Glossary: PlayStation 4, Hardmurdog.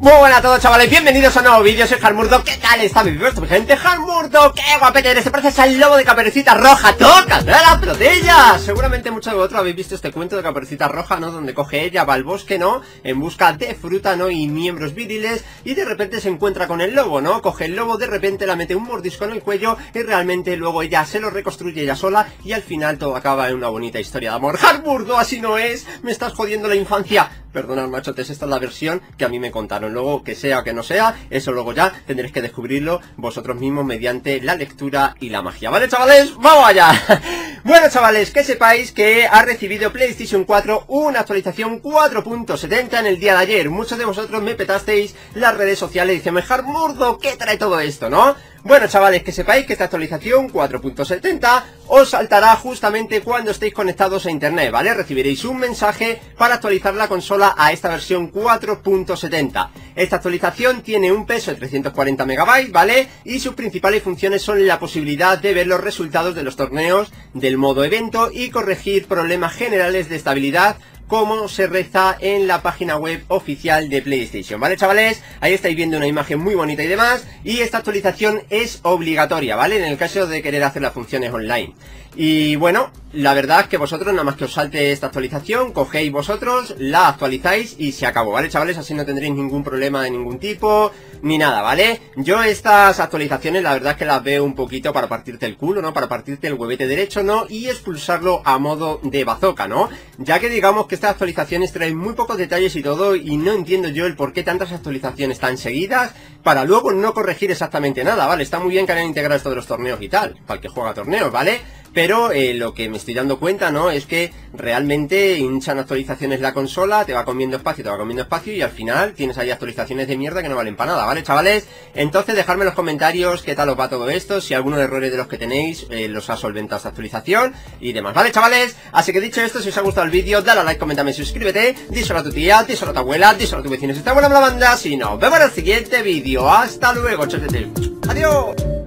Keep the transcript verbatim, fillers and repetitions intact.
Muy buenas a todos, chavales, bienvenidos a un nuevo vídeo. Soy Hardmurdog. ¿Qué tal está mi gente? Hardmurdog, qué guapete eres, te pareces al lobo de Caperucita Roja. ¡Toca de la pelotilla! Seguramente muchos de vosotros habéis visto este cuento de Caperucita Roja, ¿no? Donde coge ella, va al bosque, ¿no? En busca de fruta, ¿no? Y miembros viriles. Y de repente se encuentra con el lobo, ¿no? Coge el lobo, de repente la mete un mordisco en el cuello. Y realmente luego ella se lo reconstruye ella sola. Y al final todo acaba en una bonita historia de amor. Hardmurdog, así no es. Me estás jodiendo la infancia. Perdonad, machotes, esta es la versión que a mí me contaron. Luego, que sea o que no sea, eso luego ya tendréis que descubrirlo vosotros mismos mediante la lectura y la magia. ¿Vale, chavales? ¡Vamos allá! Bueno, chavales, que sepáis que ha recibido PlayStation cuatro una actualización cuatro punto setenta en el día de ayer. Muchos de vosotros me petasteis las redes sociales diciendo, Hardmurdog, ¿qué trae todo esto, no? Bueno, chavales, que sepáis que esta actualización cuatro punto setenta os saltará justamente cuando estéis conectados a internet, ¿vale? Recibiréis un mensaje para actualizar la consola a esta versión cuatro punto setenta. Esta actualización tiene un peso de trescientos cuarenta megabytes, ¿vale? Y sus principales funciones son la posibilidad de ver los resultados de los torneos del modo evento y corregir problemas generales de estabilidad, como se reza en la página web oficial de PlayStation, ¿vale, chavales? Ahí estáis viendo una imagen muy bonita y demás, y esta actualización es obligatoria, ¿vale? En el caso de querer hacer las funciones online. Y bueno, la verdad es que vosotros nada más que os salte esta actualización, cogéis vosotros, la actualizáis y se acabó, ¿vale, chavales? Así no tendréis ningún problema de ningún tipo, ni nada, ¿vale? Yo estas actualizaciones la verdad es que las veo un poquito para partirte el culo, ¿no? Para partirte el huevete derecho, ¿no? Y expulsarlo a modo de bazooka, ¿no? Ya que digamos que estas actualizaciones traen muy pocos detalles y todo, y no entiendo yo el por qué tantas actualizaciones tan seguidas para luego no corregir exactamente nada, ¿vale? Está muy bien que hayan integrado esto de los torneos y tal, para el que juega torneos, ¿vale? Pero eh, lo que me estoy dando cuenta, ¿no? Es que realmente hinchan actualizaciones la consola, te va comiendo espacio, te va comiendo espacio y al final tienes ahí actualizaciones de mierda que no valen para nada, ¿vale, chavales? Entonces dejadme en los comentarios qué tal os va todo esto, si alguno de los errores de los que tenéis eh, los ha solventado esta actualización y demás, ¿vale, chavales? Así que dicho esto, si os ha gustado el vídeo, dale a like, coméntame, suscríbete, díselo a tu tía, díselo a tu abuela, díselo a tu vecino, si está buena la banda, si no, vemos en el siguiente vídeo. Hasta luego, chavales. Adiós.